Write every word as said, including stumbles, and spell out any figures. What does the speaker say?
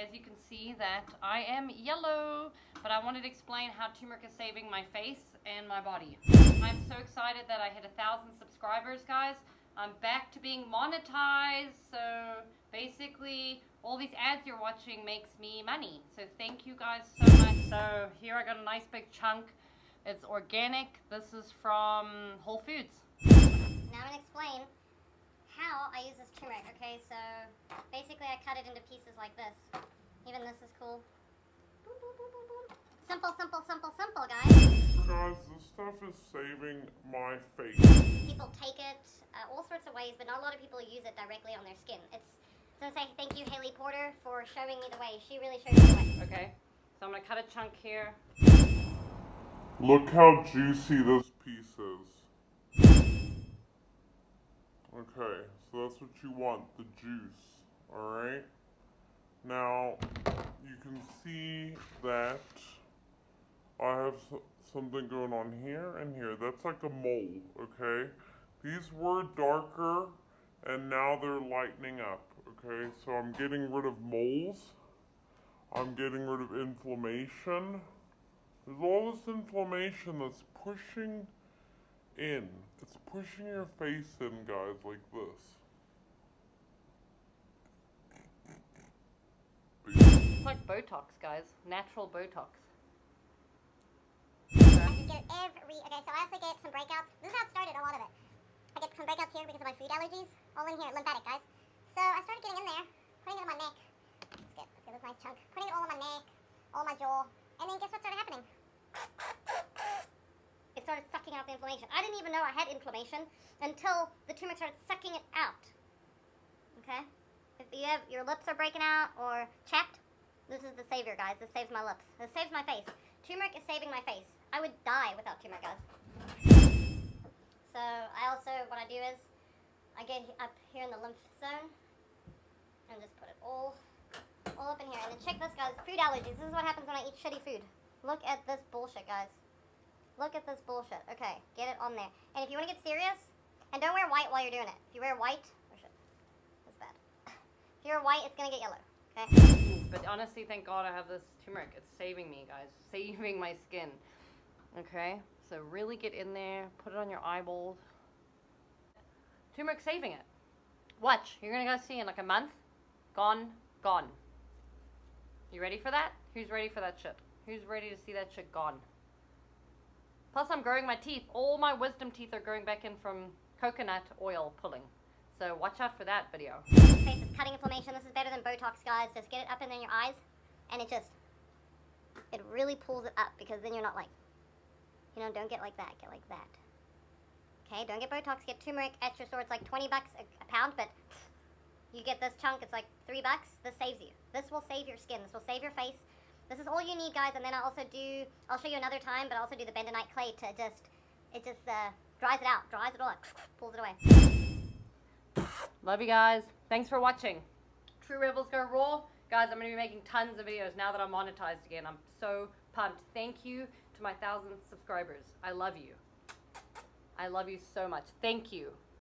as you can see that I am yellow, but I wanted to explain how turmeric is saving my face and my body. I'm so excited that I hit a thousand subscribers, guys. I'm back to being monetized, so basically all these ads you're watching makes me money. So thank you guys so much. So here I got a nice big chunk. It's organic. This is from Whole Foods. Now I'm going to explain how I use this turmeric. Okay, so basically I cut it into pieces like this. Even this is cool. Boop, boop, boop, boop, boop. Simple, simple, simple, simple, guys. Guys, this stuff is saving my face. People take it uh, all sorts of ways, but not a lot of people use it directly on their skin. It's so I say thank you, Haley Porter, for showing me the way. She really showed me the way. Okay, so I'm gonna cut a chunk here. Look how juicy this piece is. Okay, so that's what you want, the juice, alright? Now, you can see that I have something going on here and here. That's like a mole, okay? These were darker, and now they're lightening up, okay? So I'm getting rid of moles. I'm getting rid of inflammation. There's all this inflammation that's pushing in. It's pushing your face in, guys, like this. It's like Botox, guys. Natural Botox. I can go every... Okay, so I also get some breakouts. This is how it started, a lot of it. I get some breakouts here because of my food allergies. All in here, lymphatic, guys. So I started getting in there, putting it on my neck. Let's get, let's get this nice chunk. Putting it all on my neck, all my jaw. And then guess what started happening? It started sucking out the inflammation. I didn't even know I had inflammation until the turmeric started sucking it out. Okay? If you have, your lips are breaking out or chapped, this is the savior, guys. This saves my lips. This saves my face. Turmeric is saving my face. I would die without turmeric, guys. So, I also, what I do is, I get up here in the lymph zone and just put it all, all up in here. And then check this, guys. Food allergies. This is what happens when I eat shitty food. Look at this bullshit, guys. Look at this bullshit. Okay, get it on there. And if you want to get serious, and don't wear white while you're doing it. If you wear white, oh shit, that's bad. If you're white, it's gonna get yellow. Okay. But honestly, thank God I have this turmeric. It's saving me, guys. Saving my skin. Okay. So really get in there. Put it on your eyeballs. Turmeric's saving it. Watch. You're gonna go see in like a month. Gone. Gone. You ready for that? Who's ready for that shit? Who's ready to see that shit gone? Plus, I'm growing my teeth. All my wisdom teeth are growing back in from coconut oil pulling. So watch out for that video. Face is cutting inflammation. This is better than Botox, guys. Just get it up in your eyes, and it just, it really pulls it up because then you're not like, you know, don't get like that. Get like that. Okay, don't get Botox. Get turmeric at your store. It's like twenty bucks a, a pound, but you get this chunk. It's like three bucks. This saves you. This will save your skin. This will save your face. This is all you need, guys, and then I also do, I'll show you another time, but I also do the bentonite clay to just, it just uh, dries it out, dries it all up, pulls it away. Love you guys. Thanks for watching. True Rebels Go Raw. Guys, I'm going to be making tons of videos now that I'm monetized again. I'm so pumped. Thank you to my thousand subscribers. I love you. I love you so much. Thank you.